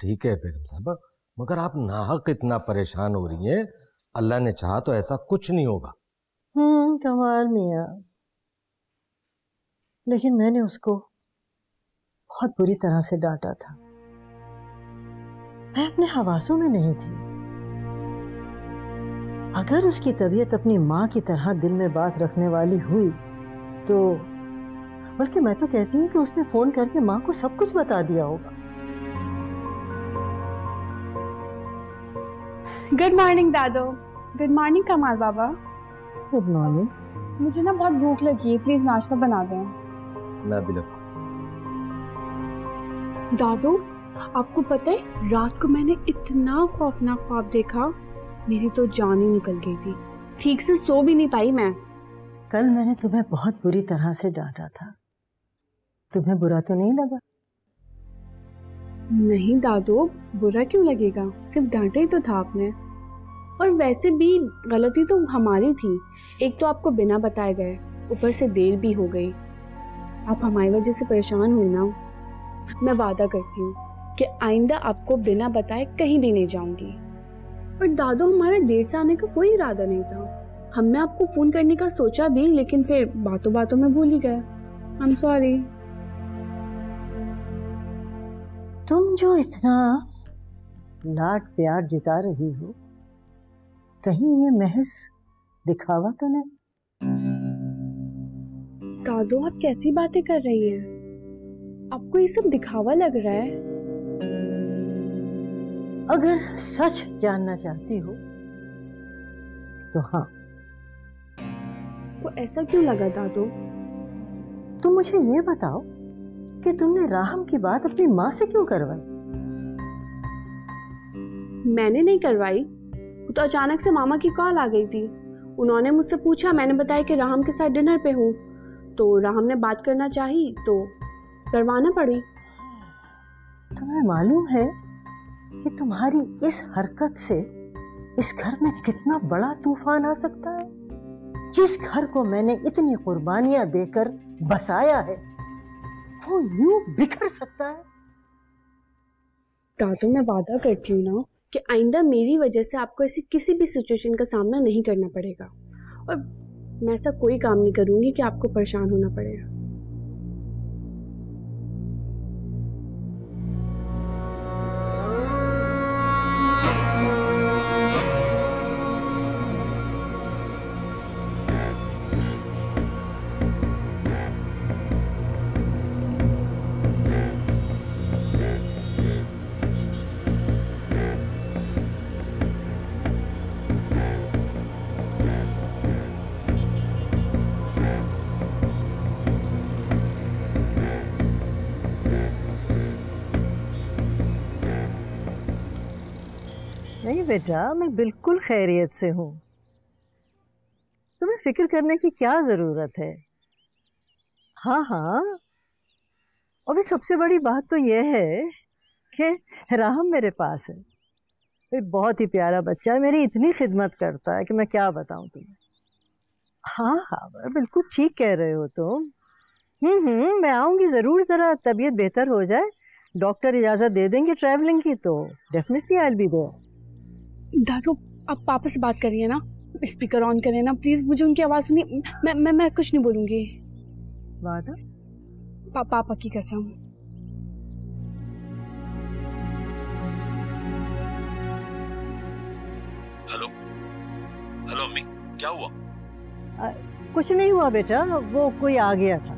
ठीक है बेगम साहबा, मगर आप नाहक इतना परेशान हो रही हैं, अल्लाह ने चाहा तो ऐसा कुछ नहीं होगा। कमाल मियाँ, लेकिन मैंने उसको बहुत बुरी तरह से डांटा था। मैं अपने हवासों में नहीं थी। अगर उसकी तबीयत अपनी माँ की तरह दिल में बात रखने वाली हुई तो, बल्कि मैं तो कहती हूँ कि उसने फोन करके माँ को सब कुछ बता दिया होगा। गुड मॉर्निंग दादो। गुड मॉर्निंग कमाल बाबा। Good morning. मुझे ना बहुत भूख लगी है, प्लीज नाश्ता बना दें। मैं भी लगा। दादो आपको पता है, रात को मैंने इतना खौफनाक ख्वाब देखा, मेरी तो जान ही निकल गई थी, ठीक से सो भी नहीं पाई मैं। कल मैंने तुम्हें बहुत बुरी तरह से डांटा था, तुम्हें बुरा तो नहीं लगा? नहीं दादो, बुरा क्यों लगेगा, सिर्फ डांटा ही तो था आपने। और वैसे भी गलती तो हमारी थी, एक तो आपको बिना बताए गए, ऊपर से देर भी हो गई। आप हमारी वजह से परेशान हुए ना। मैं वादा करती हूँ कि आइंदा आपको बिना बताए कहीं भी नहीं जाऊंगी। और दादो, हमारे देर से आने का कोई इरादा नहीं था, हमने आपको फोन करने का सोचा भी, लेकिन फिर बातों बातों में भूल ही गए। I am sorry. तुम जो इतना लाड प्यार जिता रही हो, कहीं ये महज दिखावा तो नहीं? दादो आप कैसी बातें कर रही हैं, आपको ये सब दिखावा लग रहा है? अगर सच जानना चाहती हो तो हाँ। तो ऐसा क्यों लगा दादो? तुम मुझे ये बताओ कि तुमने राहम की बात अपनी माँ से क्यों करवाई? मैंने नहीं करवाई, तो अचानक से मामा की कॉल आ गई थी, उन्होंने मुझसे पूछा, मैंने बताया कि राहम के साथ डिनर पे हूँ, तो राहम ने बात करना चाही तो करवाना पड़ी। तुम्हें मालूम है कि तुम्हारी इस हरकत से इस घर में कितना बड़ा तूफान आ सकता है? जिस घर को मैंने इतनी कुर्बानियां देकर बसाया है, वो यूं बिखर सकता है? दादू मैं वादा करती हूँ ना कि आइंदा मेरी वजह से आपको ऐसी किसी भी सिचुएशन का सामना नहीं करना पड़ेगा, और मैं ऐसा कोई काम नहीं करूंगी कि आपको परेशान होना पड़ेगा। नहीं बेटा, मैं बिल्कुल खैरियत से हूँ, तुम्हें फिक्र करने की क्या ज़रूरत है। हाँ, और भी सबसे बड़ी बात तो यह है कि राहम मेरे पास है, एक बहुत ही प्यारा बच्चा है, मेरी इतनी खिदमत करता है कि मैं क्या बताऊँ तुम्हें। हाँ, बिल्कुल ठीक कह रहे हो तुम। मैं आऊँगी ज़रूर, ज़रा तबीयत बेहतर हो जाए, डॉक्टर इजाज़त दे देंगे ट्रैवलिंग की तो definitely I will be there. दादू आप पापा से बात करिए ना, स्पीकर ऑन करें ना प्लीज, मुझे उनकी आवाज़ सुनी। मैं कुछ नहीं बोलूँगी। वादा? पापा की कसम। हेलो अम्मी, क्या हुआ? कुछ नहीं हुआ बेटा, वो कोई आ गया था।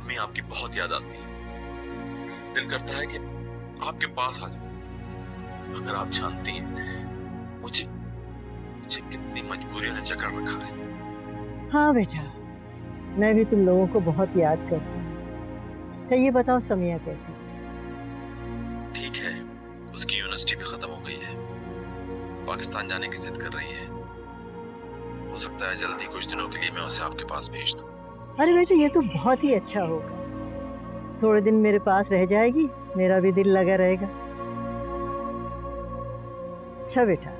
अम्मी आपकी बहुत याद आती है, दिल करता है कि आपके पास आ जाऊं। अगर आप जानती हैं मुझे कितनी मजबूरियों ने जकड़ रखा है। हाँ बेटा, मैं भी तुम लोगों को बहुत याद करती हूँ। तो ये बताओ समिया कैसी? ठीक है, उसकी यूनिवर्सिटी भी खत्म हो गई है, पाकिस्तान जाने की जिद कर रही है, हो सकता है जल्दी कुछ दिनों के लिए मैं उसे आपके पास भेज दूँ। अरे बेटा ये तो बहुत ही अच्छा होगा, थोड़े दिन मेरे पास रह जाएगी, मेरा भी दिल लगा रहेगा। अच्छा बेटा,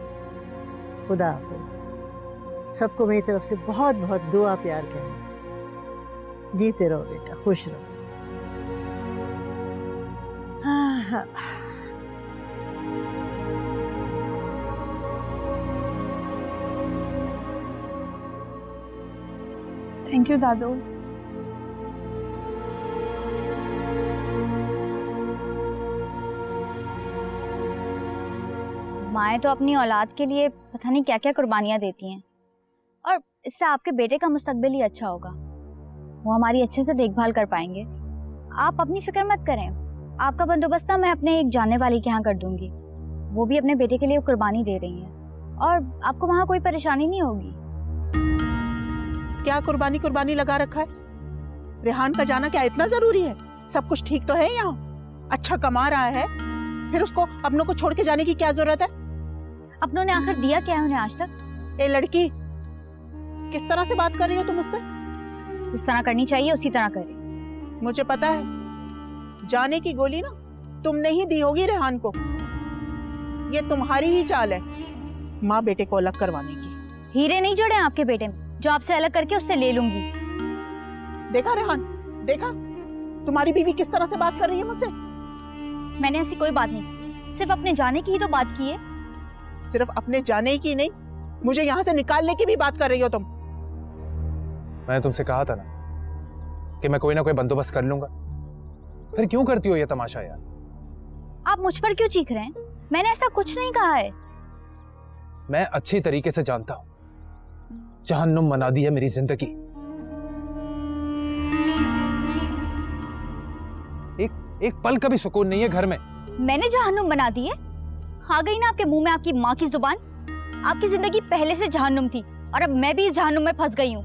खुदा हाफिज, सबको मेरी तरफ से बहुत बहुत दुआ प्यार करें। जीते रहो बेटा, खुश रहो। हाँ। थैंक यू दादू। माएँ तो अपनी औलाद के लिए पता नहीं क्या क्या कुर्बानियाँ देती हैं, और इससे आपके बेटे का मुस्तकबिल ही अच्छा होगा। वो हमारी अच्छे से देखभाल कर पाएंगे। आप अपनी फिक्र मत करें, आपका बंदोबस्त ना मैं अपने एक जाने वाली के यहाँ कर दूंगी। वो भी अपने बेटे के लिए कुर्बानी दे रही हैं, और आपको वहाँ कोई परेशानी नहीं होगी। क्या कुर्बानी कुर्बानी लगा रखा है? रेहान का जाना क्या इतना जरूरी है? सब कुछ ठीक तो है यहाँ, अच्छा कमा रहा है, फिर उसको अपनों को छोड़ के जाने की क्या जरूरत है? अपनों ने आखिर दिया क्या है उन्हें आज तक? ए लड़की, किस तरह से बात कर रही हो तुम मुझसे? जिस तरह करनी चाहिए उसी तरह करे। मुझे पता है जाने की गोली ना तुमने ही दी होगी रेहान को। ये तुम्हारी ही चाल है माँ बेटे को अलग करवाने की। हीरे नहीं जोड़े आपके बेटे में जो आपसे अलग करके उससे ले लूंगी। देखा रेहान, देखा तुम्हारी बीवी किस तरह से बात कर रही है मुझसे। मैंने ऐसी कोई बात नहीं की, सिर्फ अपने जाने की ही तो बात की है। सिर्फ अपने जाने की नहीं, मुझे यहाँ से निकालने की भी बात कर रही हो तुम। मैंने तुमसे कहा था ना कि मैं कोई ना कोई बंदोबस्त कर लूंगा, फिर क्यों करती हो ये तमाशा यार? आप मुझ पर क्यों चीख रहे हैं? मैंने ऐसा कुछ नहीं कहा है। मैं अच्छी तरीके से जानता हूँ जहन्नुम मना दी है मेरी जिंदगी। एक पल का भी सुकून नहीं है घर में। मैंने जहन्नुम बना दी है? आ गई ना आपके मुंह में आपकी माँ की जुबान। आपकी जिंदगी पहले से जहन्नुम थी और अब मैं भी इस जहन्नुम में फंस गई हूँ।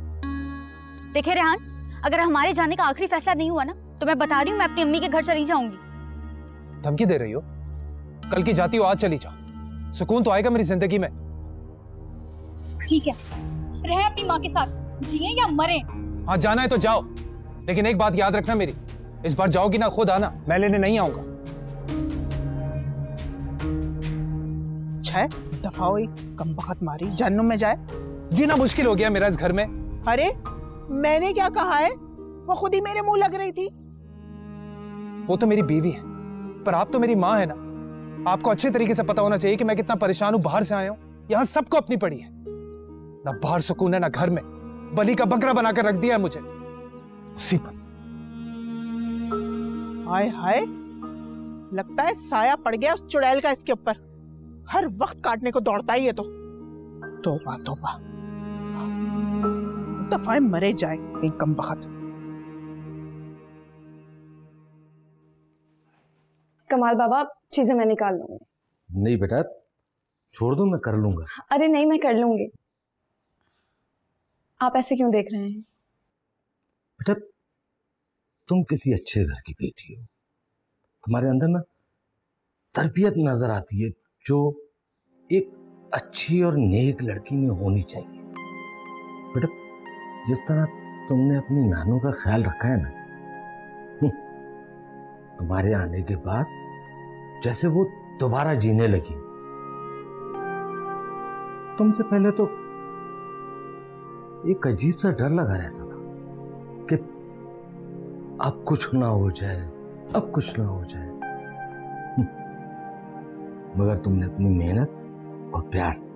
देखे रेहान, अगर हमारे जाने का आखिरी फैसला नहीं हुआ ना तो मैं बता रही हूँ मैं अपनी अम्मी के घर चली जाऊंगी। धमकी दे रही हो? कल की जाती हो आज चली जाओ, सुकून तो आएगा मेरी जिंदगी में। ठीक है, रहे अपनी माँ के साथ, जिए या मरे। हाँ जाना है तो जाओ, लेकिन एक बात याद रखना मेरी, इस बार जाओगी ना खुद आना, मैं लेने नहीं आऊंगा। छह दफा हुई कमबख्त मारी जहन्नुम में जाए, जीना मुश्किल हो गया मेरा इस घर में। अरे मैंने क्या कहा है? वो खुद ही मेरे मुंह लग रही थी। वो तो मेरी बीवी है, पर आप तो मेरी माँ है ना। आपको अच्छे तरीके से पता होना चाहिए कि मैं कितना परेशान हूँ। बाहर से आया हूँ, यहाँ सबको अपनी पड़ी है। ना बाहर सुकून है ना घर में, बलि का बकरा बनाकर रख दिया है मुझे। उसी पर हाय हाय, लगता है साया पड़ गया उस चुड़ैल का इसके ऊपर, हर वक्त काटने को दौड़ता ही है। तोबा तोबा, दफाएं मरे जाए इन कमबख्त। कमाल बाबा, चीजें मैं निकाल लूंगी। नहीं बेटा छोड़ दो, मैं कर लूंगा। अरे नहीं मैं कर लूंगी, आप ऐसे क्यों देख रहे हैं? बेटा तुम किसी अच्छे घर की बेटी हो, तुम्हारे अंदर ना तरबियत नजर आती है जो एक अच्छी और नेक लड़की में होनी चाहिए। बेटा जिस तरह तुमने अपनी नानों का ख्याल रखा है ना, तुम्हारे आने के बाद जैसे वो दोबारा जीने लगी। तुमसे पहले तो एक अजीब सा डर लगा रहता था कि अब कुछ ना हो जाए, अब कुछ ना हो जाए, मगर तुमने अपनी मेहनत और प्यार से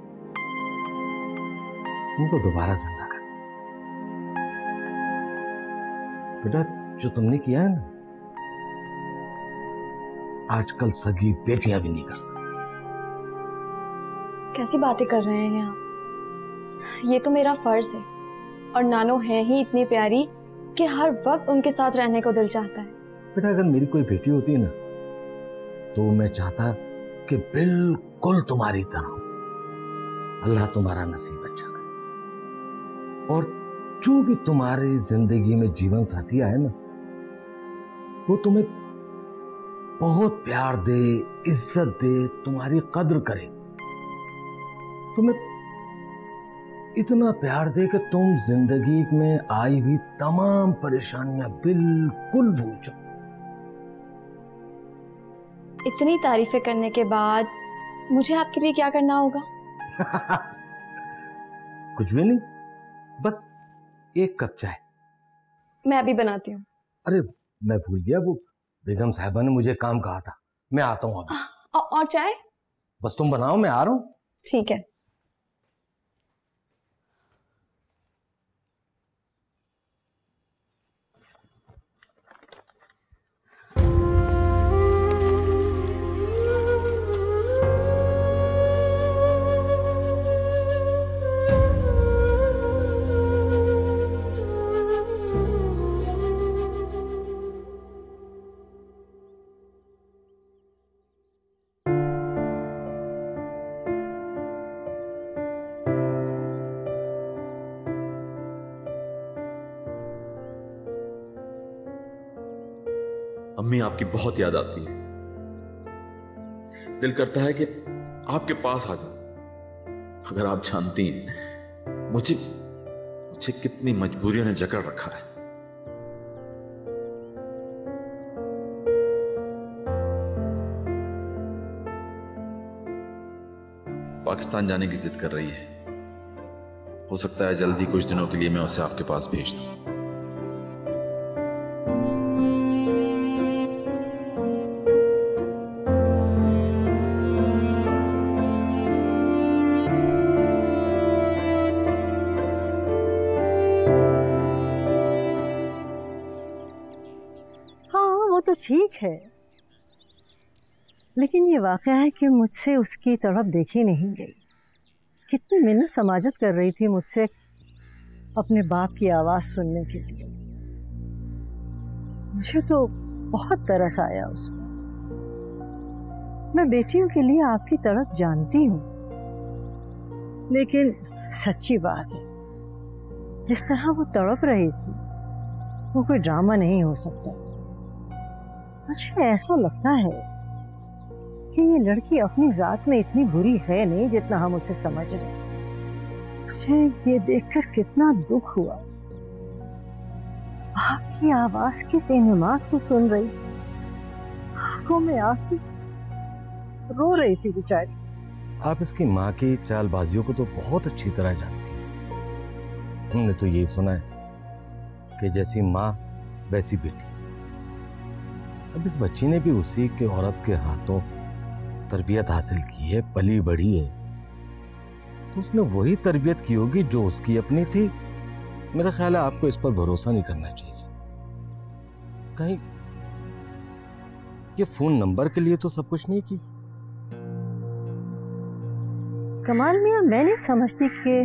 उनको दोबारा जिंदा कर दिया। बेटा जो तुमने किया है ना, आजकल सगी बेटियां भी नहीं कर सकती। कैसी बातें कर रहे हैं आप? ये तो मेरा फर्ज है, और नानो है ही इतनी प्यारी कि हर वक्त उनके साथ रहने को दिल चाहता है। बेटा अगर मेरी कोई बेटी होती ना तो मैं चाहता कि बिल्कुल तुम्हारी तरह। अल्लाह तुम्हारा नसीब अच्छा करे, और जो भी तुम्हारी जिंदगी में जीवन साथी आए ना वो तुम्हें बहुत प्यार दे, इज्जत दे, तुम्हारी कद्र करे, तुम्हें इतना प्यार दे कि तुम जिंदगी में आई हुई तमाम परेशानियां बिल्कुल भूल जाओ। इतनी तारीफें करने के बाद मुझे आपके लिए क्या करना होगा? कुछ भी नहीं, बस एक कप चाय। मैं अभी बनाती हूँ। अरे मैं भूल गया, वो बेगम साहिबा ने मुझे काम कहा था, मैं आता हूँ अभी। और चाय? बस तुम बनाओ, मैं आ रहा हूँ। ठीक है। अम्मी आपकी बहुत याद आती है, दिल करता है कि आपके पास आ जाऊं। अगर आप जानती हैं मुझे कितनी मजबूरियों ने जकड़ रखा है। पाकिस्तान जाने की जिद कर रही है, हो सकता है जल्दी कुछ दिनों के लिए मैं उसे आपके पास भेज दूं। तो ठीक है, लेकिन ये वाक़या है कि मुझसे उसकी तरफ देखी नहीं गई। कितनी मिन्नत समाजत कर रही थी मुझसे अपने बाप की आवाज़ सुनने के लिए। मुझे तो बहुत तरस आया उसमें। मैं बेटियों के लिए आपकी तरफ जानती हूँ, लेकिन सच्ची बात है, जिस तरह वो तड़प रही थी वो कोई ड्रामा नहीं हो सकता। मुझे ऐसा लगता है कि ये लड़की अपनी जात में इतनी बुरी है नहीं जितना हम उसे समझ रहे हैं। मुझे ये देखकर कितना दुख हुआ। आपकी आवाज किस इनमाक से सुन रही थी, आंखों में आंसू थे, रो रही थी बेचारी। आप इसकी माँ की चालबाजियों को तो बहुत अच्छी तरह जानती हैं। हमने तो यही सुना है कि जैसी माँ वैसी बेटी। अब इस बच्ची ने भी उसी के औरत के हाथों तरबियत हासिल की है, पली बड़ी है, तो उसने वही तरबियत की होगी जो उसकी अपनी थी। मेरा ख्याल है आपको इस पर भरोसा नहीं करना चाहिए। कहीं ये फोन नंबर के लिए तो सब कुछ नहीं की। कमाल मियां, मैं नहीं समझती कि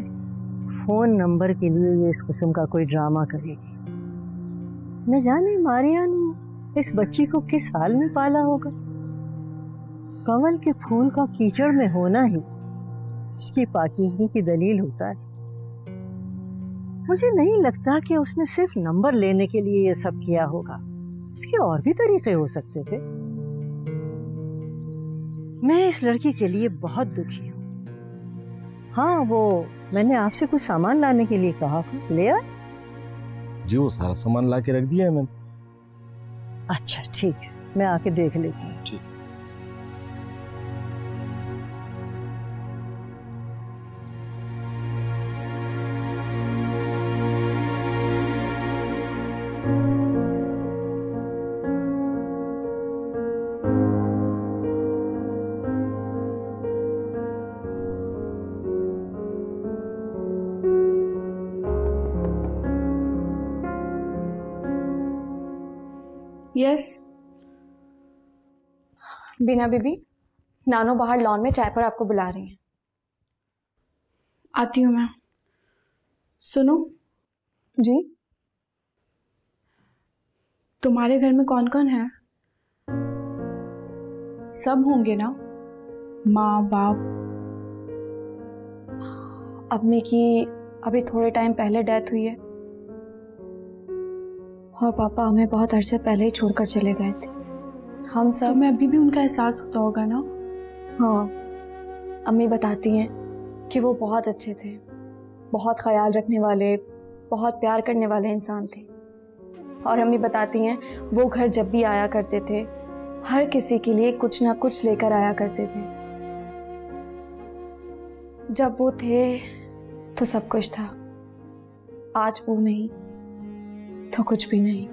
फोन नंबर के लिए ये इस किस्म का कोई ड्रामा करेगी। न जाने मारिया ने इस बच्ची को किस हाल में पाला होगा। कंवल के फूल का कीचड़ में होना ही उसकी पाकीज़गी की दलील होता है। मुझे नहीं लगता कि उसने सिर्फ नंबर लेने के लिए ये सब किया होगा, उसके और भी तरीके हो सकते थे। मैं इस लड़की के लिए बहुत दुखी हूँ। हाँ, वो मैंने आपसे कुछ सामान लाने के लिए कहा था, ले आए? जी, वो सारा सामान ला के रख दिया है मैंने। अच्छा ठीक है, मैं आके देख लेती हूँ। ठीक। यस बीना बीबी, नानो बाहर लॉन में चाय पर आपको बुला रही हैं। आती हूँ मैं। सुनो जी, तुम्हारे घर में कौन कौन है? सब होंगे ना, माँ बाप। अम्मी की अभी थोड़े टाइम पहले डेथ हुई है और पापा हमें बहुत अरसे पहले ही छोड़कर चले गए थे। हम सब तो मैं अभी भी उनका एहसास होता होगा ना। हाँ, अम्मी बताती हैं कि वो बहुत अच्छे थे, बहुत ख्याल रखने वाले, बहुत प्यार करने वाले इंसान थे। और अम्मी बताती हैं वो घर जब भी आया करते थे, हर किसी के लिए कुछ ना कुछ लेकर आया करते थे। जब वो थे तो सब कुछ था, आज वो नहीं तो कुछ भी नहीं।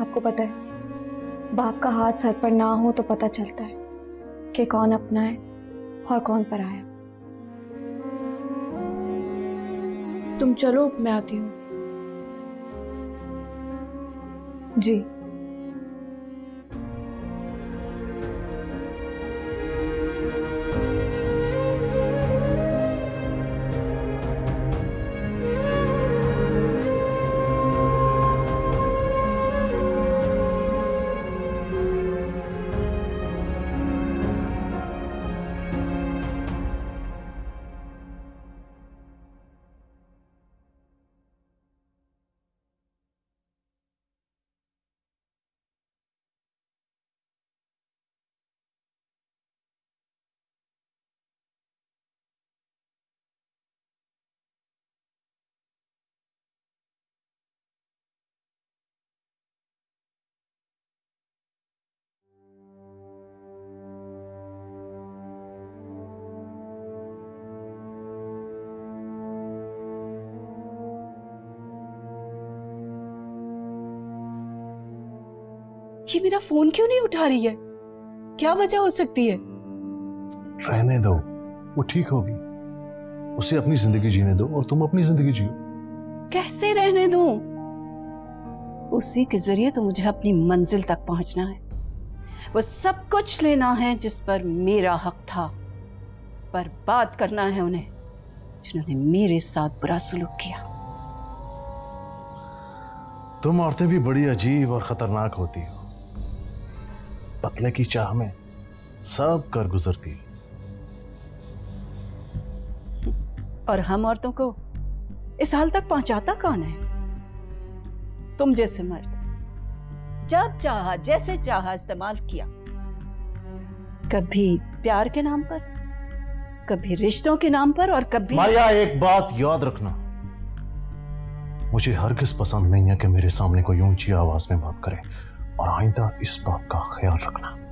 आपको पता है, बाप का हाथ सर पर ना हो तो पता चलता है कि कौन अपना है और कौन पराया। तुम चलो, मैं आती हूँ। जी ये मेरा फोन क्यों नहीं उठा रही है? क्या वजह हो सकती है? रहने दो, वो ठीक होगी। उसे अपनी जिंदगी जीने दो और तुम अपनी जिंदगी जियो। कैसे रहने दूं? उसी के जरिए तो मुझे अपनी मंजिल तक पहुंचना है। वो सब कुछ लेना है जिस पर मेरा हक था। बर्बाद करना है उन्हें जिन्होंने मेरे साथ बुरा सलूक किया। तुम औरतें भी बड़ी अजीब और खतरनाक होती हो। पतले की चाह में सब कर गुजरती हो। और हम औरतों को इस हाल तक पहुंचाता कौन है? तुम जैसे मर्द। जब चाहा जैसे चाहा इस्तेमाल किया, कभी प्यार के नाम पर, कभी रिश्तों के नाम पर और कभी। मारिया, एक बात याद रखना, मुझे हरगिज पसंद नहीं है कि मेरे सामने कोई ऊंची आवाज में बात करे, और आइंदा इस बात का ख्याल रखना।